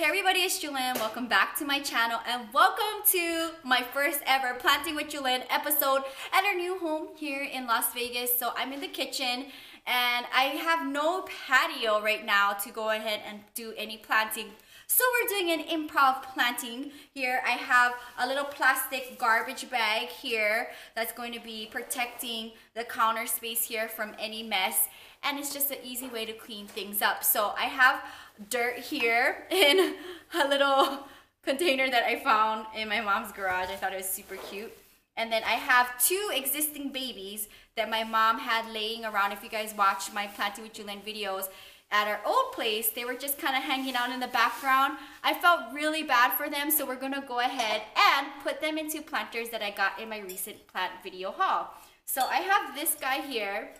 Hey everybody, it's Jewelyn. Welcome back to my channel and welcome to my first ever Planting with Jewelyn episode at our new home here in Las Vegas. So I'm in the kitchen and I have no patio right now to go ahead and do any planting. So we're doing an improv planting here. I have a little plastic garbage bag here that's going to be protecting the counter space here from any mess. And it's just an easy way to clean things up. So I have dirt here in a little container that I found in my mom's garage. I thought it was super cute. And then I have two existing babies that my mom had laying around. If you guys watch my Planting with Jewelyn videos at our old place, they were just kind of hanging out in the background. I felt really bad for them, so we're gonna go ahead and put them into planters that I got in my recent plant video haul. So I have this guy here,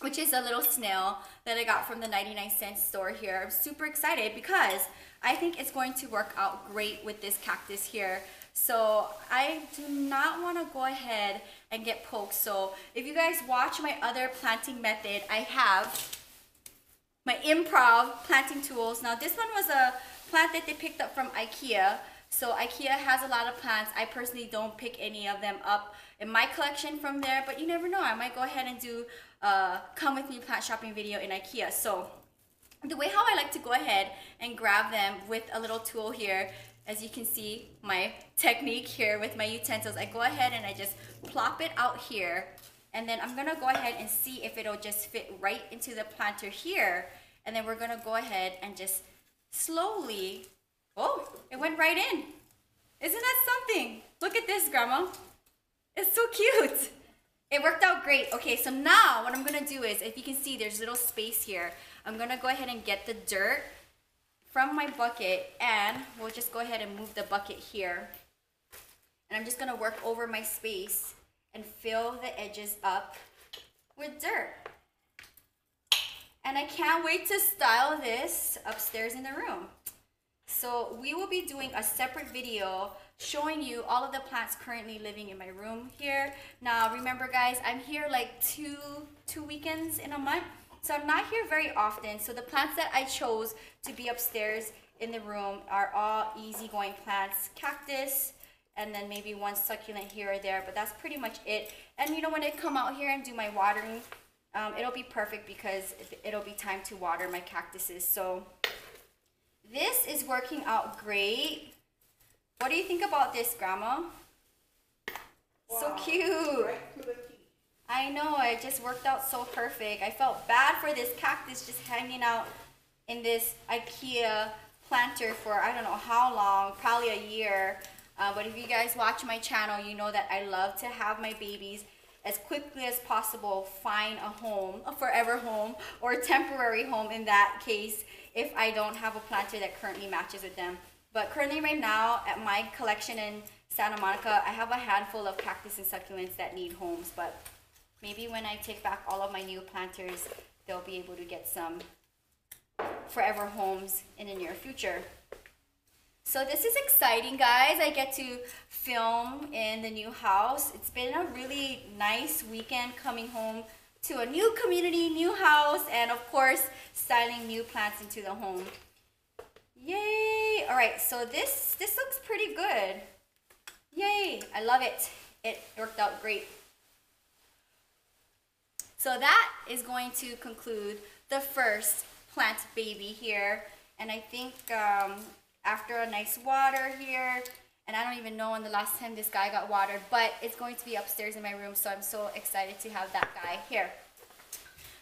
which is a little snail that I got from the 99-cent store here. I'm super excited because I think it's going to work out great with this cactus here. So I do not want to go ahead and get poked. So if you guys watch my other planting method, I have my improv planting tools. Now this one was a plant that they picked up from IKEA. So IKEA has a lot of plants. I personally don't pick any of them up in my collection from there, but you never know. I might go ahead and do come with me plant shopping video in IKEA. So the way how I like to go ahead and grab them with a little tool here, as you can see my technique here with my utensils, I go ahead and I just plop it out here, and then I'm gonna go ahead and see if it'll just fit right into the planter here, and then we're gonna go ahead and just slowly, oh, it went right in. Isn't that something? Look at this, Grandma. It's so cute. It worked out great. Okay, so now what I'm gonna do is, if you can see there's a little space here, I'm gonna go ahead and get the dirt from my bucket and we'll just go ahead and move the bucket here. And I'm just gonna work over my space and fill the edges up with dirt. And I can't wait to style this upstairs in the room. So we will be doing a separate video showing you all of the plants currently living in my room here. Now remember guys, I'm here like two weekends in a month, so I'm not here very often. So the plants that I chose to be upstairs in the room are all easygoing plants, cactus, and then maybe one succulent here or there, but that's pretty much it. And you know, when I come out here and do my watering, it'll be perfect because it'll be time to water my cactuses. So this is working out great. What do you think about this, Grandma? Wow. So cute. Right to the key. I know, it just worked out so perfect. I felt bad for this cactus just hanging out in this IKEA planter for I don't know how long, probably a year. But if you guys watch my channel, you know that I love to have my babies as quickly as possible find a home, a forever home or a temporary home in that case, if I don't have a planter that currently matches with them. But currently right now at my collection in Santa Monica, I have a handful of cactus and succulents that need homes, but maybe when I take back all of my new planters, they'll be able to get some forever homes in the near future. So this is exciting guys, I get to film in the new house. It's been a really nice weekend coming home to a new community, new house, and of course styling new plants into the home. Yay! Alright, so this looks pretty good. Yay! I love it. It worked out great. So that is going to conclude the first plant baby here. And I think after a nice water here, and I don't even know when the last time this guy got watered, but it's going to be upstairs in my room, so I'm so excited to have that guy here.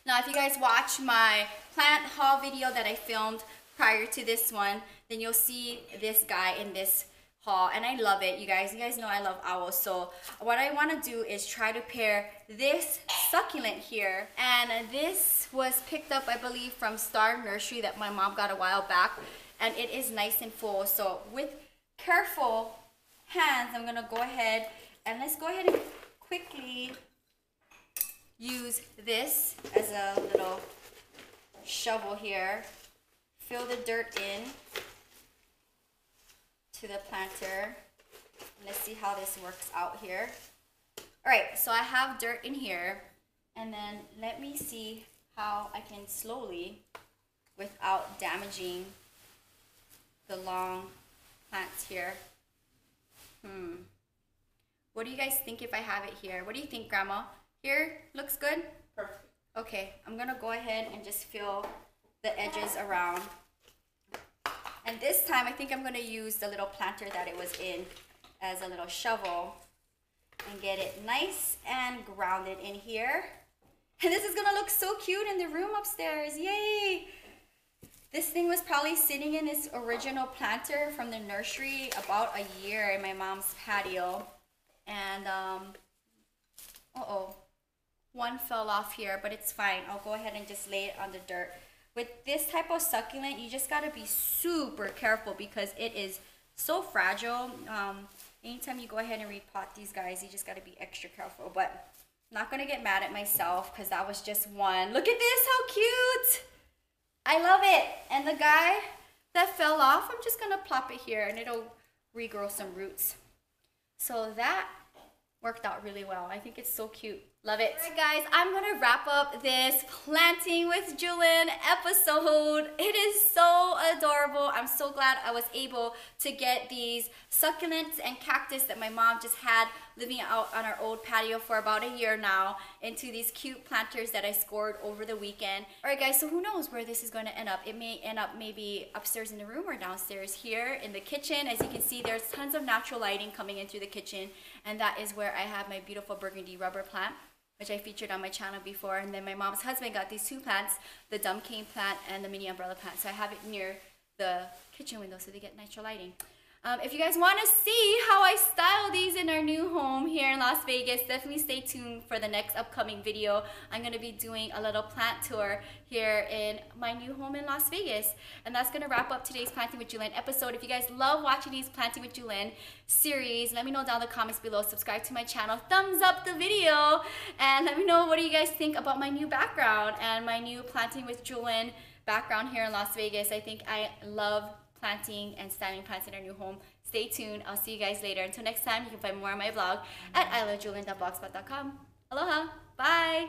Now if you guys watch my plant haul video that I filmed prior to this one, then you'll see this guy in this haul, and I love it. You guys know I love owls, so what I want to do is try to pair this succulent here, and this was picked up I believe from Star Nursery that my mom got a while back, and it is nice and full. So with careful hands, I'm gonna go ahead and let's go ahead and quickly use this as a little shovel here. Fill the dirt in to the planter. Let's see how this works out here. All right, so I have dirt in here, and then let me see how I can slowly, without damaging the long plants here. What do you guys think if I have it here? What do you think, Grandma? Here looks good? Perfect. Okay, I'm gonna go ahead and just fill the edges around. And this time I think I'm gonna use the little planter that it was in as a little shovel and get it nice and grounded in here. And this is gonna look so cute in the room upstairs, yay! This thing was probably sitting in its original planter from the nursery about a year in my mom's patio. And one fell off here, but it's fine. I'll go ahead and just lay it on the dirt. With this type of succulent, you just gotta be super careful because it is so fragile. Anytime you go ahead and repot these guys, you just gotta be extra careful. But I'm not gonna get mad at myself because that was just one. Look at this, how cute! I love it. And the guy that fell off, I'm just gonna plop it here and it'll regrow some roots. So that worked out really well. I think it's so cute. Love it. Alright guys, I'm gonna wrap up this Planting with Jewelyn episode. It is so adorable. I'm so glad I was able to get these succulents and cactus that my mom just had living out on our old patio for about a year now into these cute planters that I scored over the weekend. Alright guys, so who knows where this is going to end up. It may end up maybe upstairs in the room or downstairs here in the kitchen. As you can see, there's tons of natural lighting coming in through the kitchen, and that is where I have my beautiful burgundy rubber plant, which I featured on my channel before. And then my mom's husband got these two plants, the dumb cane plant and the mini umbrella plant. So I have it near the kitchen window so they get natural lighting. If you guys want to see how I style these in our new home here in Las Vegas, definitely stay tuned for the next upcoming video. I'm going to be doing a little plant tour here in my new home in Las Vegas. And that's going to wrap up today's Planting with Jewelyn episode. If you guys love watching these Planting with Jewelyn series, let me know down in the comments below. Subscribe to my channel, thumbs up the video, and let me know what do you guys think about my new background and my new Planting with Jewelyn background here in Las Vegas. I think I love planting and styling plants in our new home. Stay tuned. I'll see you guys later. Until next time, you can find more on my blog at ilovejewelyn.blogspot.com. Aloha. Bye.